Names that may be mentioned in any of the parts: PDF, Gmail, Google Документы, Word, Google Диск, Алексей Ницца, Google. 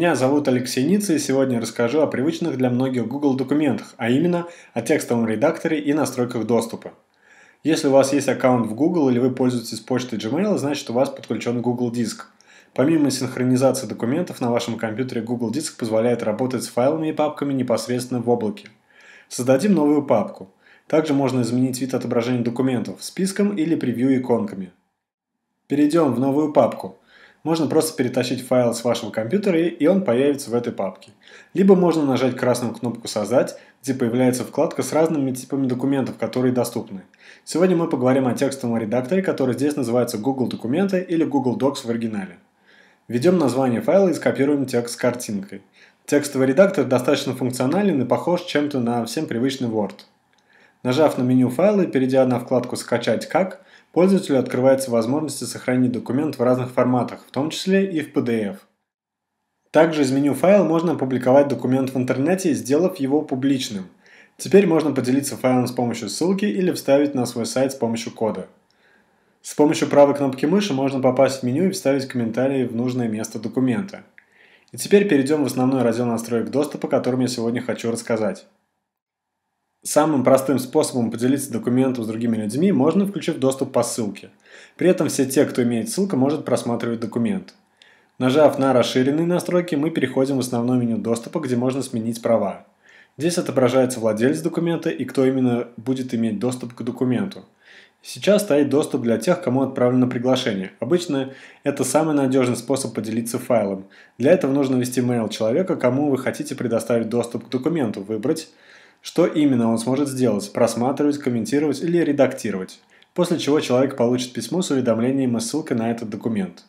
Меня зовут Алексей Ницца, и сегодня я расскажу о привычных для многих Google документах, а именно о текстовом редакторе и настройках доступа. Если у вас есть аккаунт в Google или вы пользуетесь почтой Gmail, значит у вас подключен Google Диск. Помимо синхронизации документов, на вашем компьютере Google Диск позволяет работать с файлами и папками непосредственно в облаке. Создадим новую папку. Также можно изменить вид отображения документов списком или превью-иконками. Перейдем в новую папку. Можно просто перетащить файл с вашего компьютера, и он появится в этой папке. Либо можно нажать красную кнопку «Создать», где появляется вкладка с разными типами документов, которые доступны. Сегодня мы поговорим о текстовом редакторе, который здесь называется Google Документы или Google Docs в оригинале. Введем название файла и скопируем текст с картинкой. Текстовый редактор достаточно функционален и похож чем-то на всем привычный Word. Нажав на меню файла и перейдя на вкладку «Скачать как», пользователю открывается возможность сохранить документ в разных форматах, в том числе и в PDF. Также из меню «Файл» можно опубликовать документ в интернете, сделав его публичным. Теперь можно поделиться файлом с помощью ссылки или вставить на свой сайт с помощью кода. С помощью правой кнопки мыши можно попасть в меню и вставить комментарии в нужное место документа. И теперь перейдем в основной раздел настроек доступа, о котором я сегодня хочу рассказать. Самым простым способом поделиться документом с другими людьми можно, включив доступ по ссылке. При этом все те, кто имеет ссылку, могут просматривать документ. Нажав на расширенные настройки, мы переходим в основное меню доступа, где можно сменить права. Здесь отображается владелец документа и кто именно будет иметь доступ к документу. Сейчас стоит доступ для тех, кому отправлено приглашение. Обычно это самый надежный способ поделиться файлом. Для этого нужно ввести имейл человека, кому вы хотите предоставить доступ к документу, выбрать, что именно он сможет сделать – просматривать, комментировать или редактировать, после чего человек получит письмо с уведомлением и ссылкой на этот документ.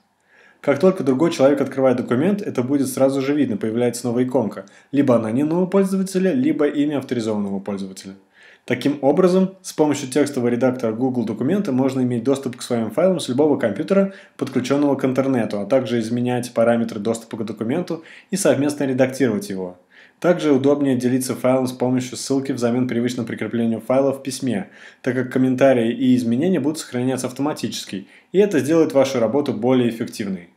Как только другой человек открывает документ, это будет сразу же видно, появляется новая иконка – либо анонимного пользователя, либо имя авторизованного пользователя. Таким образом, с помощью текстового редактора Google Документы можно иметь доступ к своим файлам с любого компьютера, подключенного к интернету, а также изменять параметры доступа к документу и совместно редактировать его. Также удобнее делиться файлом с помощью ссылки взамен привычному прикреплению файла в письме, так как комментарии и изменения будут сохраняться автоматически, и это сделает вашу работу более эффективной.